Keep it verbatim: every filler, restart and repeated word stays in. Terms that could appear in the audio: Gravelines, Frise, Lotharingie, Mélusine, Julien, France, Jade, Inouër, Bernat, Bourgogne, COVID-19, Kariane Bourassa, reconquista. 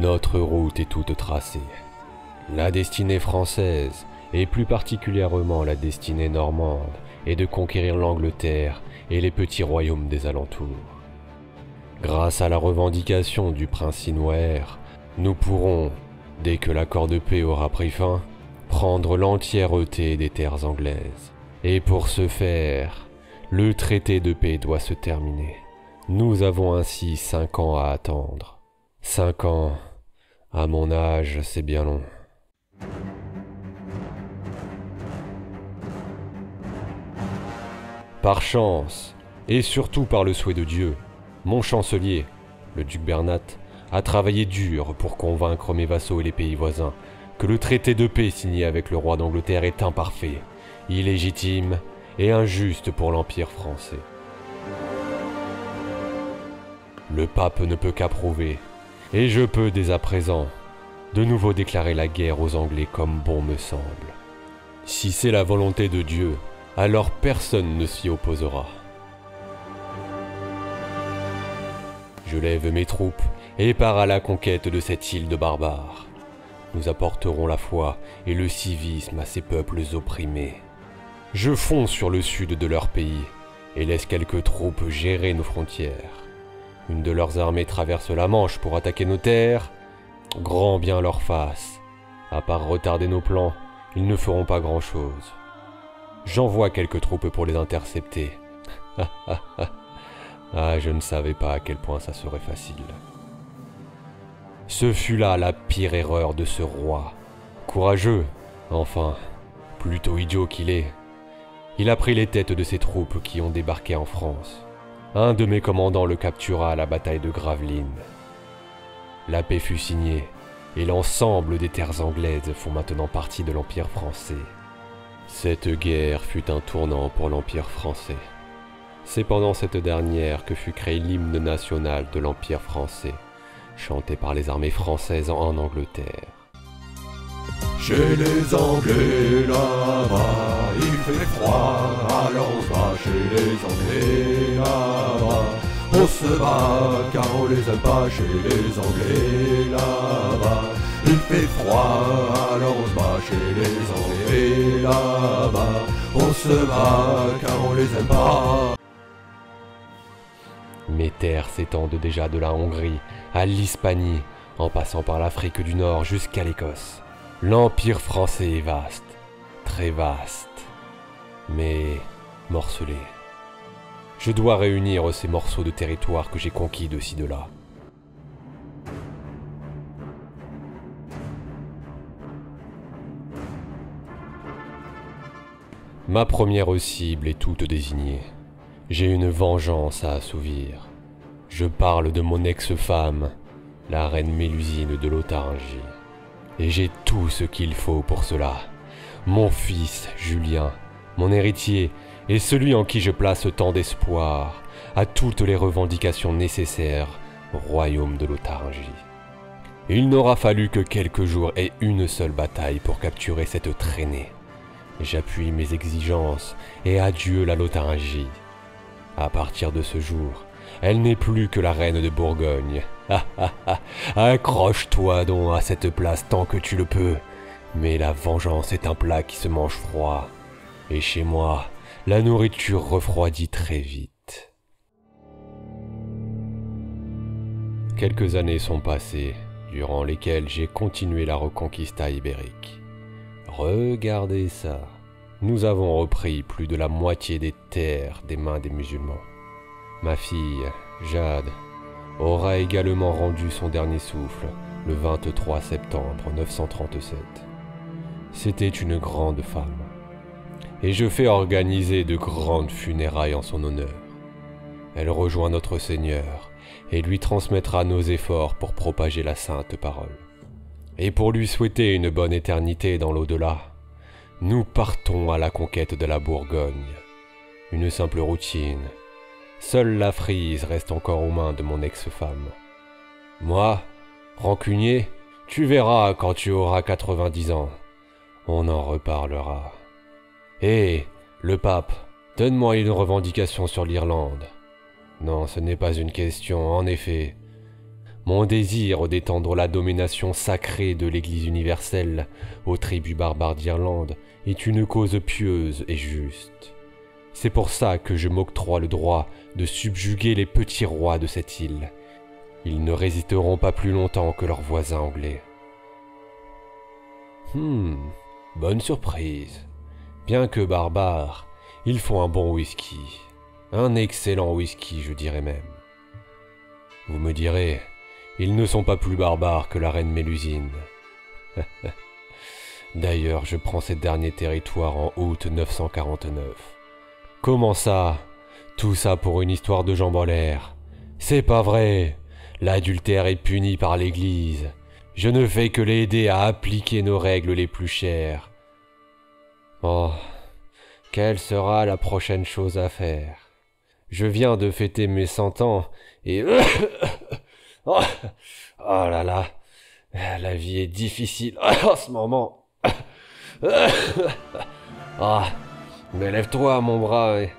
Notre route est toute tracée. La destinée française, et plus particulièrement la destinée normande, est de conquérir l'Angleterre et les petits royaumes des alentours. Grâce à la revendication du prince Inouër, nous pourrons, dès que l'accord de paix aura pris fin, prendre l'entièreté des terres anglaises. Et pour ce faire, le traité de paix doit se terminer. Nous avons ainsi cinq ans à attendre. Cinq ans, à mon âge, c'est bien long. Par chance, et surtout par le souhait de Dieu, mon chancelier, le duc Bernat, a travaillé dur pour convaincre mes vassaux et les pays voisins que le traité de paix signé avec le roi d'Angleterre est imparfait, illégitime et injuste pour l'Empire français. Le pape ne peut qu'approuver, et je peux dès à présent de nouveau déclarer la guerre aux Anglais comme bon me semble. Si c'est la volonté de Dieu, alors personne ne s'y opposera. Je lève mes troupes et pars à la conquête de cette île de barbares. Nous apporterons la foi et le civisme à ces peuples opprimés. Je fonce sur le sud de leur pays et laisse quelques troupes gérer nos frontières. Une de leurs armées traverse la Manche pour attaquer nos terres. Grand bien leur face. À part retarder nos plans, ils ne feront pas grand-chose. J'envoie quelques troupes pour les intercepter. Ah, je ne savais pas à quel point ça serait facile. Ce fut là la pire erreur de ce roi. Courageux, enfin, plutôt idiot qu'il est. Il a pris les têtes de ses troupes qui ont débarqué en France. Un de mes commandants le captura à la bataille de Gravelines. La paix fut signée, et l'ensemble des terres anglaises font maintenant partie de l'Empire français. Cette guerre fut un tournant pour l'Empire français. C'est pendant cette dernière que fut créé l'hymne national de l'Empire français, chanté par les armées françaises en Angleterre. Chez les Anglais, là-bas, il fait froid, alors on se bat. Chez les Anglais, là-bas, on se bat, car on les aime pas. Chez les Anglais, là-bas, il fait froid, alors on se bat. Chez les Anglais, là-bas, on se bat, car on les aime pas. Mes terres s'étendent déjà de la Hongrie à l'Hispanie, en passant par l'Afrique du Nord jusqu'à l'Écosse. L'Empire français est vaste, très vaste, mais morcelé. Je dois réunir ces morceaux de territoire que j'ai conquis de ci de là. Ma première cible est toute désignée. J'ai une vengeance à assouvir. Je parle de mon ex-femme, la reine Mélusine de Lotharingie. Et j'ai tout ce qu'il faut pour cela. Mon fils, Julien, mon héritier, et celui en qui je place tant d'espoir, à toutes les revendications nécessaires au royaume de Lotharingie. Il n'aura fallu que quelques jours et une seule bataille pour capturer cette traînée. J'appuie mes exigences et adieu la Lotharingie. À partir de ce jour, elle n'est plus que la reine de Bourgogne. Ah ah ah, accroche-toi donc à cette place tant que tu le peux. Mais la vengeance est un plat qui se mange froid. Et chez moi, la nourriture refroidit très vite. Quelques années sont passées, durant lesquelles j'ai continué la reconquista ibérique. Regardez ça. Nous avons repris plus de la moitié des terres des mains des musulmans. Ma fille, Jade, aura également rendu son dernier souffle le vingt-trois septembre neuf cent trente-sept. C'était une grande femme, et je fais organiser de grandes funérailles en son honneur. Elle rejoint notre Seigneur et lui transmettra nos efforts pour propager la sainte parole. Et pour lui souhaiter une bonne éternité dans l'au-delà, nous partons à la conquête de la Bourgogne. Une simple routine. Seule la Frise reste encore aux mains de mon ex-femme. Moi, rancunier, tu verras quand tu auras quatre-vingt-dix ans. On en reparlera. Hé, le pape, donne-moi une revendication sur l'Irlande. Non, ce n'est pas une question, en effet. Mon désir d'étendre la domination sacrée de l'Église universelle aux tribus barbares d'Irlande est une cause pieuse et juste. C'est pour ça que je m'octroie le droit de subjuguer les petits rois de cette île. Ils ne résisteront pas plus longtemps que leurs voisins anglais. Hmm, bonne surprise. Bien que barbares, ils font un bon whisky. Un excellent whisky, je dirais même. Vous me direz, ils ne sont pas plus barbares que la reine Mélusine. D'ailleurs, je prends ces derniers territoires en août neuf cent quarante-neuf. Comment ça? Tout ça pour une histoire de jambes en l'air? C'est pas vrai! L'adultère est puni par l'Église. Je ne fais que l'aider à appliquer nos règles les plus chères. Oh, quelle sera la prochaine chose à faire? Je viens de fêter mes cent ans et... Oh, oh là là, la vie est difficile en ce moment. Ah, oh, mais lève-toi mon bras et...